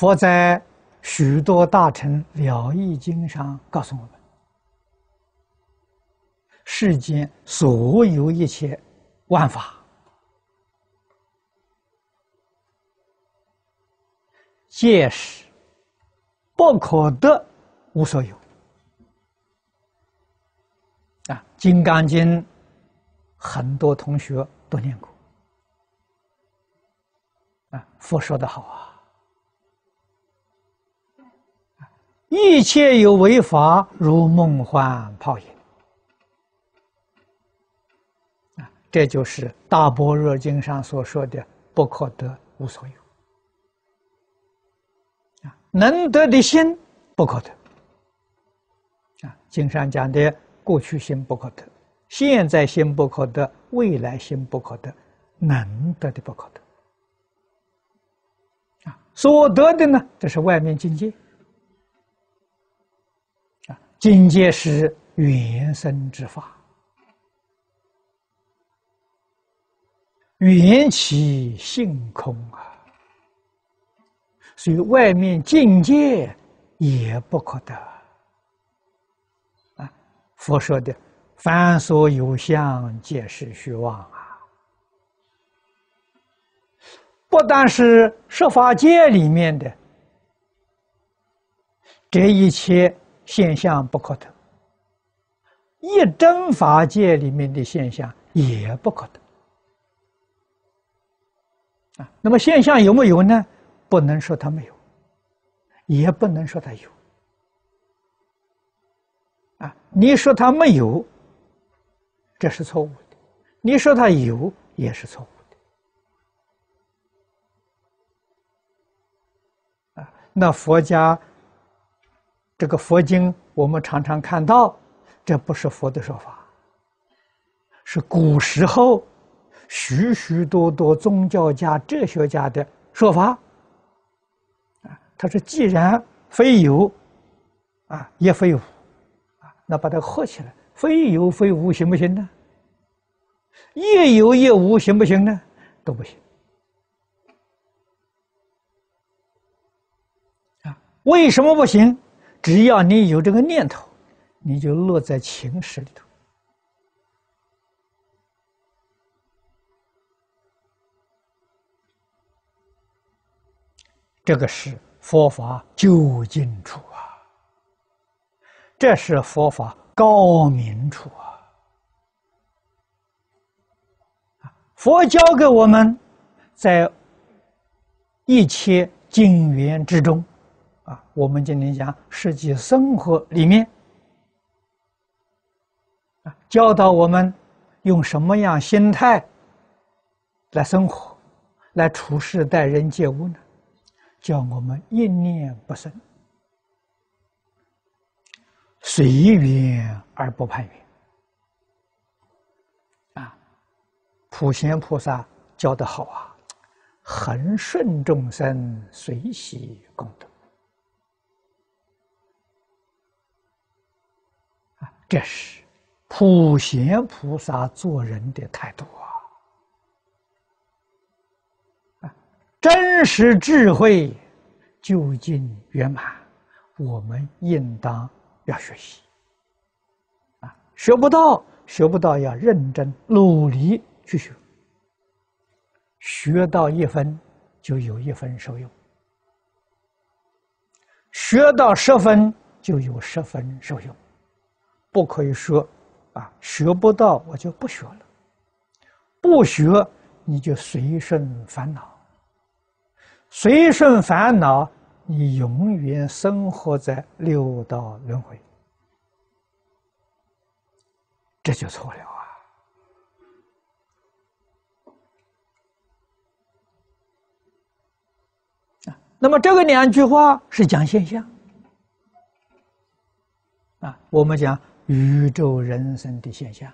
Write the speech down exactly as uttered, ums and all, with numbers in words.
佛在许多大乘了义经上告诉我们：世间所有一切万法，皆是不可得无所有。啊，《金刚经》很多同学都念过。啊，佛说得好啊。 一切有为法，如梦幻泡影。啊，这就是《大般若经》上所说的“不可得，无所有”。啊，能得的心不可得。啊，经上讲的过去心不可得，现在心不可得，未来心不可得，能得的不可得。啊，所得的呢，这是外面境界。 境界是原生之法，缘起性空啊，所以外面境界也不可得啊。佛说的“凡所有相，皆是虚妄”啊，不但是十法界里面的这一切。 现象不可得，一真法界里面的现象也不可得啊。那么现象有没有呢？不能说它没有，也不能说它有啊。你说它没有，这是错误的；你说它有，也是错误的啊。那佛家。 这个佛经，我们常常看到，这不是佛的说法，是古时候许许多多宗教家、哲学家的说法。啊，他说：“既然非有，啊也非无，啊那把它合起来，非有非无行不行呢？也有也无行不行呢？都不行。啊，为什么不行？” 只要你有这个念头，你就落在情识里头。这个是佛法究竟处啊，这是佛法高明处啊。佛教给我们，在一切境缘之中。 啊，我们今天讲实际生活里面，啊，教导我们用什么样心态来生活，来处事待人接物呢？叫我们一念不生，随缘而不攀缘。啊，普贤菩萨教得好啊，恒顺众生，随喜功德。 这是普贤菩萨做人的态度啊！真实智慧究竟圆满，我们应当要学习啊！学不到，学不到要认真努力去学，学到一分就有一分受用，学到十分就有十分受用。 不可以说，啊，学不到我就不学了，不学你就随顺烦恼，随顺烦恼，你永远生活在六道轮回，这就错了啊！啊，那么这个两句话是讲现象，啊，我们讲。 宇宙人生的现象，